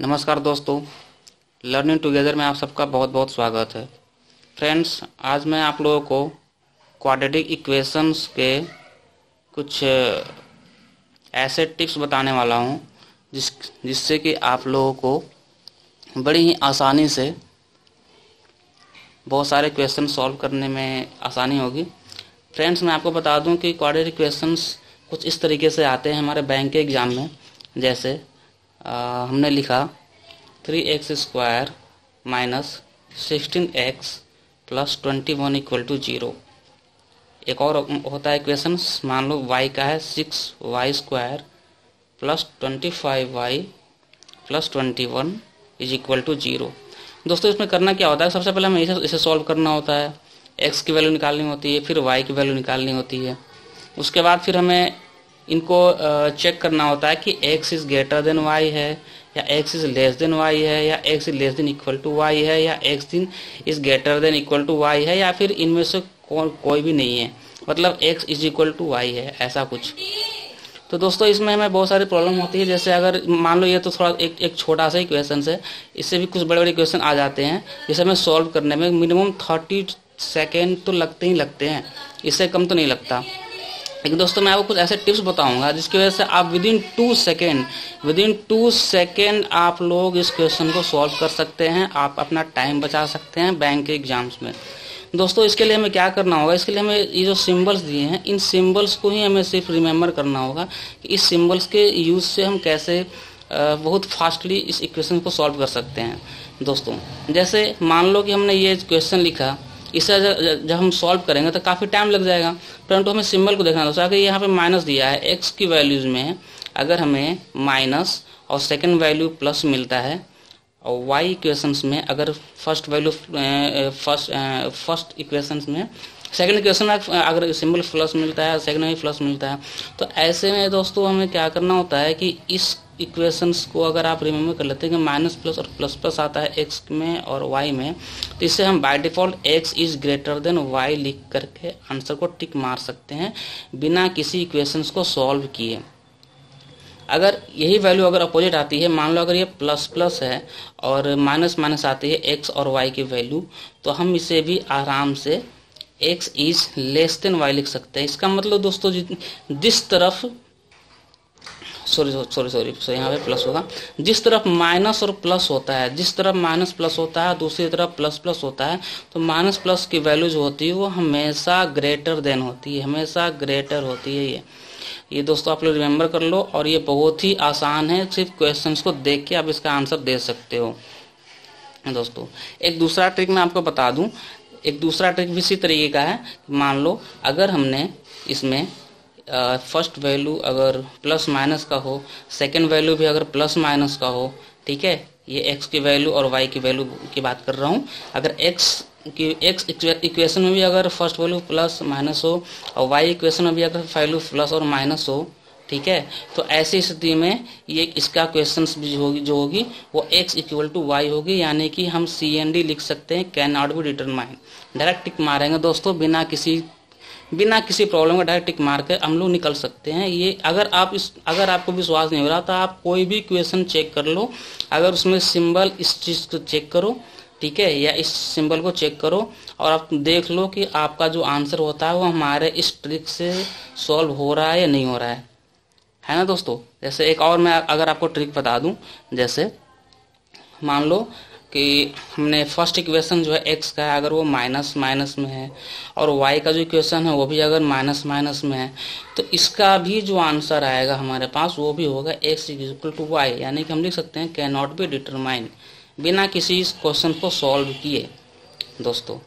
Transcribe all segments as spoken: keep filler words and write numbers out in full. नमस्कार दोस्तों, learning together में आप सबका बहुत बहुत स्वागत है। फ्रेंड्स, आज मैं आप लोगों को क्वाड्रेटिक इक्वेशंस के कुछ ऐसे टिप्स बताने वाला हूं जिस जिससे कि आप लोगों को बड़ी ही आसानी से बहुत सारे क्वेश्चन सॉल्व करने में आसानी होगी। फ्रेंड्स, मैं आपको बता दूं कि क्वाड्रेटिक इक्वेशंस कुछ इस तरीके से आते हैं हमारे बैंक के एग्ज़ाम में। जैसे आ, हमने लिखा three x square minus sixteen x plus twenty one equal to zero. एक और होता है इक्वेशन, मान लो y का है six y square plus twenty five y plus twenty one is equal to zero. दोस्तों, इसमें करना क्या होता है? सबसे पहले हमें इसे इसे सॉल्व करना होता है, x की वैल्यू निकालनी होती है, फिर y की वैल्यू निकालनी होती है। उसके बाद फिर हमें इनको चेक करना होता है कि x is greater than y है या x is less than y है या x is less than equal to y है या x दिन is greater than equal to y है या फिर इनमें से को, कोई भी नहीं है, मतलब x is equal to y है, ऐसा कुछ। तो दोस्तों, इसमें हमें बहुत सारी प्रॉब्लम होती है। जैसे अगर मान लो ये तो थोड़ा एक एक छोटा सा इक्वेशन है, इससे भी कुछ बड़े बड़े इक्वेशन आ जाते हैं जिसे हमें सॉल्व करने में मिनिमम थर्टी सेकेंड तो लगते ही लगते हैं, इससे कम तो नहीं लगता। लेकिन दोस्तों, मैं आपको कुछ ऐसे टिप्स बताऊंगा जिसकी वजह से आप within two second within two second आप लोग इस क्वेश्चन को सॉल्व कर सकते हैं। आप अपना टाइम बचा सकते हैं बैंक के एग्जाम्स में। दोस्तों, इसके लिए हमें क्या करना होगा? इसके लिए हमें ये जो सिंबल्स दिए हैं, इन सिंबल्स को ही हमें सिर्फ रिमेंबर करना होगा कि इस सिंबल्स के यूज़ से हम कैसे बहुत फास्टली इस इक्वेशन को सॉल्व कर सकते हैं। दोस्तों, जैसे मान लो कि हमने ये क्वेश्चन लिखा, इससे जब हम सॉल्व करेंगे तो काफ़ी टाइम लग जाएगा, परंतु हमें सिंबल को देखना है। दोस्तों, अगर यहाँ पे माइनस दिया है एक्स की वैल्यूज़ में, अगर हमें माइनस और सेकंड वैल्यू प्लस मिलता है, और वाई इक्वेशंस में अगर first value first first equations में सेकंड इक्वेशन में अगर सिंबल प्लस मिलता है, सेकंड में प्लस मिलता है, तो ऐसे में दोस्तों हमें क्या करना होता है कि इस इक्वेशंस को अगर आप रिमेंबर कर लेते हैं कि माइनस प्लस और प्लस प्लस आता है एक्स में और वाई में, तो इससे हम by default x is greater than Y लिख करके आंसर को टिक मार सकते हैं बिना किसी इक्वेशंस को सॉल्व किए। अगर यही वैल्यू अगर अपोजिट आती है, मान लो अगर ये प्लस प्लस है और माइनस माइनस आती है एक्स और वाई की वैल्यू, तो हम इसे भी आराम से x is less than Y लिख सकते हैं। इसका मतलब दोस्तों, जिस तरफ सॉरी सॉरी सॉरी सॉरी यहाँ पे प्लस होगा, जिस तरफ माइनस और प्लस होता है, जिस तरफ माइनस प्लस होता है, दूसरी तरफ प्लस प्लस होता है, तो माइनस प्लस की वैल्यू जो होती है वो हमेशा ग्रेटर देन होती है, हमेशा ग्रेटर होती है। ये ये दोस्तों आप लोग रिमेंबर कर लो, और ये बहुत ही आसान है, सिर्फ क्वेश्चंस को देख के आप इसका आंसर दे सकते हो। दोस्तों, एक दूसरा ट्रिक मैं आपको बता दूँ, एक दूसरा ट्रिक भी इसी तरीके का है। मान लो अगर हमने इसमें फर्स्ट वैल्यू अगर प्लस माइनस का हो, सेकंड वैल्यू भी अगर प्लस माइनस का हो, ठीक है, ये एक्स की वैल्यू और वाई की वैल्यू की बात कर रहा हूँ। अगर एक्स की एक्स इक्वेशन में भी अगर फर्स्ट वैल्यू प्लस माइनस हो और वाई इक्वेशन में भी अगर वैल्यू प्लस और माइनस हो, ठीक है, तो ऐसी स्थिति में ये इसका क्वेश्चन भी होगी जो होगी वो एक्स इक्वल टू वाई होगी, यानी कि हम सी एन डी लिख सकते हैं, can not be determine. Direct tick मारेंगे दोस्तों, बिना किसी बिना किसी प्रॉब्लम का डायरेक्ट टिक मार कर हम लोग निकल सकते हैं। ये अगर आप इस अगर आपको विश्वास नहीं हो रहा तो आप कोई भी क्वेश्चन चेक कर लो, अगर उसमें सिंबल इस चीज़ को चेक करो, ठीक है, या इस सिंबल को चेक करो और आप देख लो कि आपका जो आंसर होता है वो हमारे इस ट्रिक से सॉल्व हो रहा है या नहीं हो रहा है, है ना दोस्तों। जैसे एक और मैं अगर आपको ट्रिक बता दूँ, जैसे मान लो कि हमने फर्स्ट इक्वेशन जो है एक्स का है, अगर वो माइनस माइनस में है और वाई का जो इक्वेशन है वो भी अगर माइनस माइनस में है, तो इसका भी जो आंसर आएगा हमारे पास वो भी होगा x is equal to Y, यानी कि हम लिख सकते हैं कैन नॉट बी डिटरमाइन, बिना किसी इस क्वेश्चन को सॉल्व किए। दोस्तों,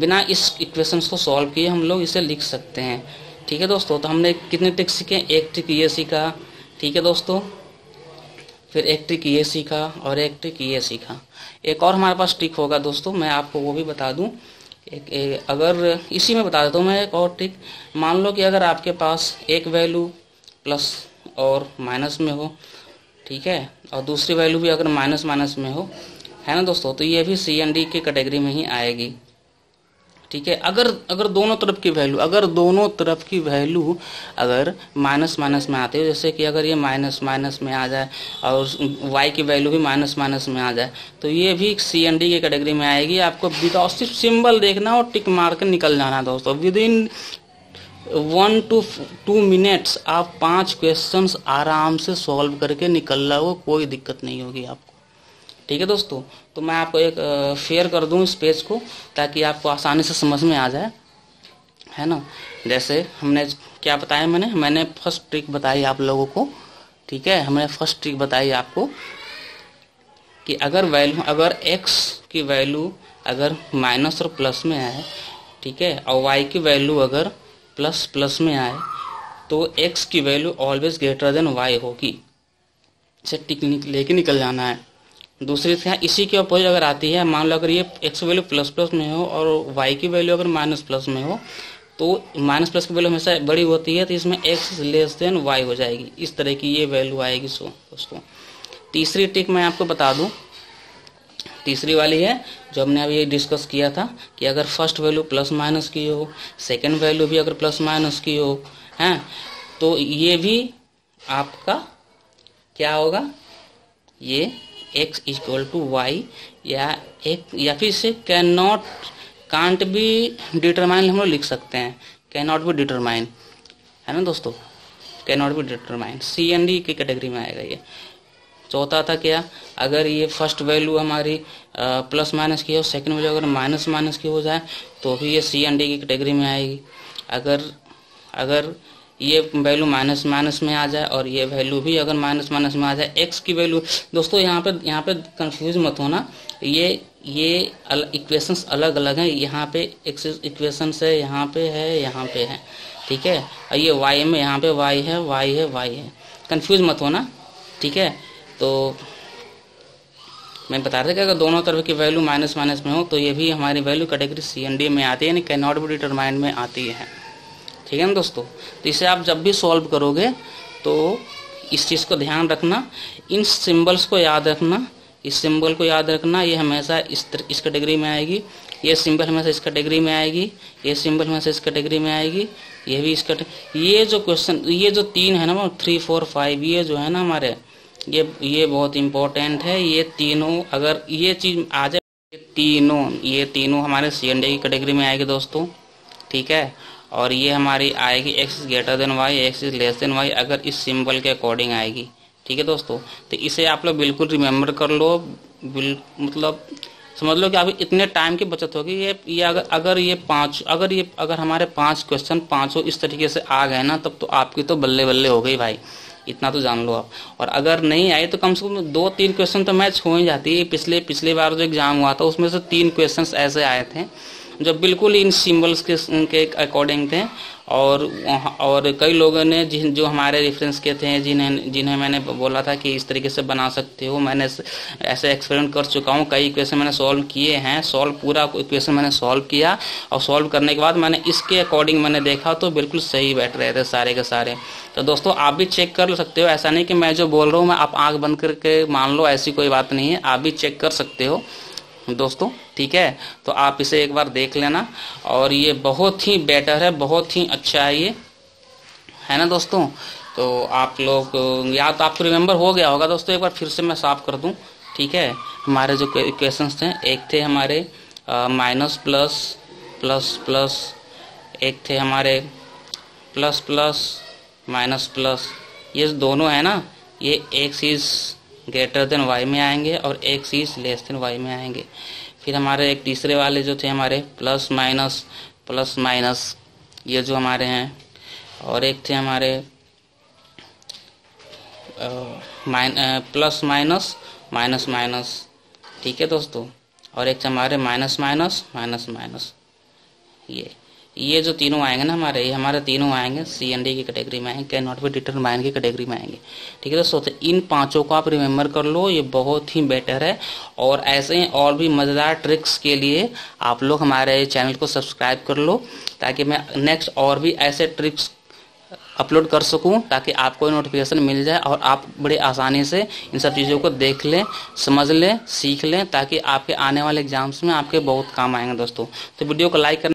बिना इस इक्वेशंस को सॉल्व किए हम लोग इसे लिख सकते हैं, ठीक है दोस्तों। तो हमने कितने ट्रिक सीखे? एक ट्रिक ये सीखा, ठीक है दोस्तों, फिर एक ट्रिक ये सीखा और एक ट्रिक ये सीखा। एक और हमारे पास ट्रिक होगा दोस्तों, मैं आपको वो भी बता दूं, एक, एक अगर इसी में बता देता हूँ मैं एक और ट्रिक। मान लो कि अगर आपके पास एक वैल्यू प्लस और माइनस में हो, ठीक है, और दूसरी वैल्यू भी अगर माइनस माइनस में हो, है ना दोस्तों, तो ये भी सी एन डी के कैटेगरी में ही आएगी, ठीक है। अगर अगर दोनों तरफ की वैल्यू अगर दोनों तरफ की वैल्यू अगर माइनस माइनस में आती है, जैसे कि अगर ये माइनस माइनस में आ जाए और वाई की वैल्यू भी माइनस माइनस में आ जाए तो ये भी सी एन डी की कैटेगरी में आएगी। आपको विदाउट सिर्फ सिंबल देखना और टिक मार के निकल जाना दोस्तों। Within one two two minutes आप पांच क्वेश्चंस आराम से सॉल्व करके निकल रहे हो, कोई दिक्कत नहीं होगी आपको। ठीक है दोस्तों, तो मैं आपको एक शेयर कर दूं इस पेज को ताकि आपको आसानी से समझ में आ जाए, है ना। जैसे हमने क्या बताया, मैंने मैंने फर्स्ट ट्रिक बताई आप लोगों को, ठीक है। हमने फर्स्ट ट्रिक बताई आपको कि अगर वैल्यू अगर x की वैल्यू अगर माइनस और प्लस में आए, ठीक है, और y की वैल्यू अगर प्लस प्लस में आए तो x की value always greater than y होगी। इसे टिक लेके निकल जाना है। दूसरी क्या, इसी के अपोजिट अगर आती है, मान लो अगर ये एक्स वैल्यू प्लस प्लस में हो और वाई की वैल्यू अगर माइनस प्लस में हो तो माइनस प्लस की वैल्यू हमेशा बड़ी होती है, तो इसमें एक्स लेस देन वाई हो जाएगी। इस तरह की ये वैल्यू आएगी। सो दोस्तों तीसरी टिक मैं आपको बता दूं, तीसरी वाली है जो हमने अभी डिस्कस किया था कि अगर फर्स्ट वैल्यू प्लस माइनस की हो, सेकेंड वैल्यू भी अगर प्लस माइनस की हो, हैं, तो ये भी आपका क्या होगा, ये x इक्वल टू वाई या एक या फिर इसे कैन नॉट कांट भी डिटरमाइन हम लोग लिख सकते हैं, कैन नॉट भी डिटरमाइन, है ना दोस्तों, कैन नॉट भी डिटरमाइन सी एन डी की कैटेगरी में आएगा ये। चौथा था क्या, अगर ये फर्स्ट वैल्यू हमारी प्लस माइनस की हो, सेकंड वैल्यू अगर माइनस माइनस की हो जाए तो भी ये सी एन डी की कैटेगरी में आएगी। अगर अगर ये वैल्यू माइनस माइनस में आ जाए और ये वैल्यू भी अगर माइनस माइनस में आ जाए, एक्स की वैल्यू दोस्तों यहाँ पे यहाँ पे कंफ्यूज मत होना, ये ये इक्वेशंस अलग अलग हैं। यहाँ पे एक्स इक्वेशंस है, यहाँ पे है, यहाँ पे है, ठीक है। और ये वाई में यहाँ पे वाई है, वाई है, वाई है, कंफ्यूज मत होना, ठीक है। तो मैं बता रहा था कि अगर दोनों तरफ की वैल्यू माइनस माइनस में हो तो ये भी हमारी value category C N D में आती है, यानी कैन नॉट बी डिटरमाइंड में आती है, ठीक है ना दोस्तों। तो इसे आप जब भी सॉल्व करोगे तो इस चीज़ को ध्यान रखना, इन सिंबल्स को याद रखना, इस सिंबल को याद रखना। ये हमेशा इस तर, इस कैटेगरी में आएगी, ये सिंबल हमेशा इस कैटेगरी में आएगी, ये सिंबल हमेशा इस कैटेगरी में आएगी, ये भी इस कैटेगरी। ये जो क्वेश्चन, ये जो तीन है ना, थ्री फोर फाइव, ये जो है ना हमारे, ये ये बहुत इंपॉर्टेंट है। ये तीनों अगर ये चीज़ आ जाए, ये तीनों ये तीनों हमारे सी एन डी की कैटेगरी में आएगी दोस्तों, ठीक है। और ये हमारी आएगी x is greater than y, x is less than y, अगर इस सिंबल के अकॉर्डिंग आएगी, ठीक है दोस्तों। तो इसे आप लोग बिल्कुल रिमेंबर कर लो, बिल मतलब समझ लो कि आप इतने टाइम की बचत होगी। ये ये अगर अगर ये पांच अगर ये अगर हमारे पांच क्वेश्चन पाँचों इस तरीके से आ गए ना, तब तो आपकी तो बल्ले बल्ले हो गई भाई, इतना तो जान लो आप। और अगर नहीं आए तो कम से कम दो तीन क्वेश्चन तो मैच हो ही जाती है। पिछले पिछले बार जो एग्जाम हुआ था उसमें से तीन क्वेश्चन ऐसे आए थे जो बिल्कुल इन सिंबल्स के के अकॉर्डिंग थे, और और कई लोगों ने जिन जो हमारे रेफरेंस के थे, जिन्हें जिन्हें मैंने बोला था कि इस तरीके से बना सकते हो, मैंने ऐसे एक्सपेरिमेंट कर चुका हूँ। कई इक्वेशन मैंने सॉल्व किए हैं, सॉल्व पूरा इक्वेशन मैंने सॉल्व किया और सॉल्व करने के बाद मैंने इसके अकॉर्डिंग मैंने देखा तो बिल्कुल सही बैठ रहे थे सारे के सारे। तो दोस्तों आप भी चेक कर सकते हो, ऐसा नहीं कि मैं जो बोल रहा हूँ मैं आप आँख बंद करके मान लो, ऐसी कोई बात नहीं है, आप भी चेक कर सकते हो दोस्तों, ठीक है। तो आप इसे एक बार देख लेना और ये बहुत ही बेटर है, बहुत ही अच्छा है ये, है ना दोस्तों। तो आप लोग या तो आपको रिमेंबर हो गया होगा दोस्तों, एक बार फिर से मैं साफ कर दूं, ठीक है। हमारे जो क्वेश्चंस थे, एक थे हमारे माइनस प्लस प्लस प्लस, एक थे हमारे प्लस प्लस माइनस प्लस, ये दोनों है ना, ये एक चीज़ ग्रेटर देन वाई में आएंगे और x is less than Y में आएंगे। फिर हमारे एक तीसरे वाले जो थे हमारे प्लस माइनस प्लस माइनस, ये जो हमारे हैं, और एक थे हमारे minus plus minus minus minus, ठीक है दोस्तों। और एक थे हमारे माइनस माइनस माइनस माइनस, ये ये जो तीनों आएंगे ना हमारे, ये हमारे तीनों आएंगे सी एन डी की कैटेगरी में आएंगे, कैन नॉट बी डिटरमाइन की कैटेगरी में आएंगे, ठीक है दोस्तों। तो इन पांचों को आप रिमेंबर कर लो, ये बहुत ही बेटर है। और ऐसे ही और भी मज़ेदार ट्रिक्स के लिए आप लोग हमारे चैनल को सब्सक्राइब कर लो, ताकि मैं नेक्स्ट और भी ऐसे ट्रिक्स अपलोड कर सकूं, ताकि आपको नोटिफिकेशन मिल जाए और आप बड़े आसानी से इन सब चीज़ों को देख लें, समझ लें, सीख लें, ताकि आपके आने वाले एग्जाम्स में आपके बहुत काम आएंगे दोस्तों। तो वीडियो को लाइक